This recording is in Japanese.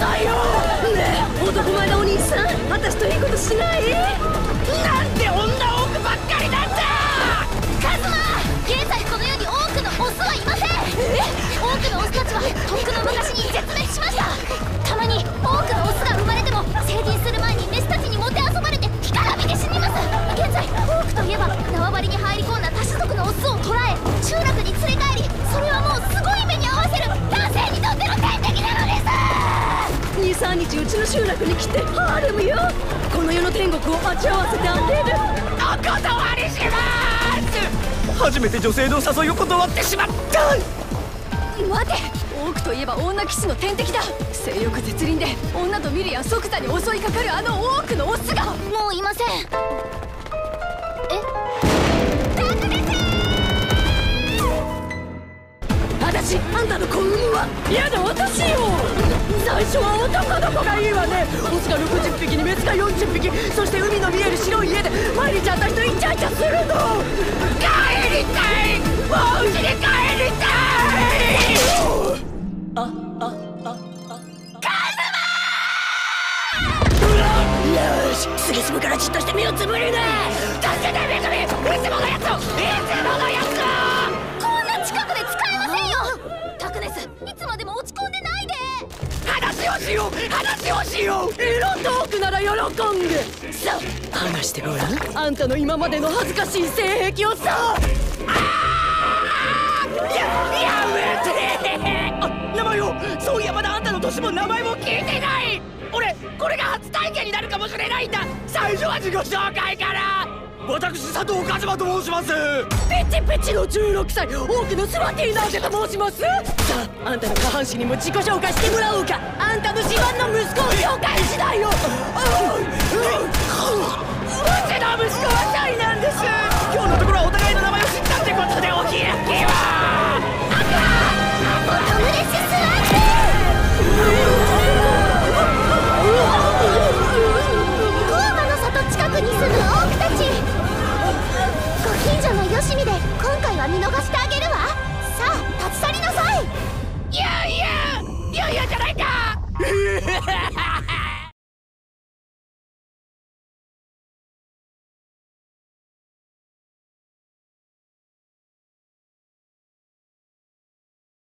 だよ。ねえ男前なお兄さん、私といいことしない？なんで女多くばっかりなんだ。カズマ、現在この世に多くのオスはいません。多くのオスたちはとっくの昔に絶滅しました。たまに多くのオスが生まれても成人する前にメスたちにもてあそばれて干からびて死にます。現在多くといえば縄張りに入り込んだ多種族のオスを捕らえ集落に連れ帰り、それはもうすごい目に合わせる男性にとっての天敵なのです。23日うちの集落に来てハーレムよ。この世の天国を待ち合わせて当てる。お断りします。初めて女性の誘いを断ってしまった。待て、多くといえば女騎士の天敵だ。性欲絶倫で女と見るや即座に襲いかかるあの多くのオスがもういません。あんたの幸運は嫌だ。私よ、最初は男の子がいいわね。オスが60匹にメスが40匹、そして海の見える白い家で毎日あたりとイチャイチャするの。帰りたい、もう家に帰りたい。カズマ、よし杉隅からじっとして目をつぶりな。助けてめぐみ、いつものやつを、こんな近くで使えませんよ。タクネス、いつまでも落ち込んでないで。話をしよう、話をしよう。エロトークなら喜んで。さあ話してごらん、あんたの今までの恥ずかしい性癖をさ。やめてあ、名前を、そういやまだあんたの年も名前も聞いてない。俺、これが初体験になるかもしれないんだ。最初は自己紹介から。私、佐藤カズマと申します。ピチピチの16歳、多くのスマティーナーゼと申します。さあ、あんたの下半身にも自己紹介してもらおうか。あんたの自慢の息子を紹介しないよ。うちの息子はシャイなんです。今日のところはお互いの名前を知ったってことでお開きは。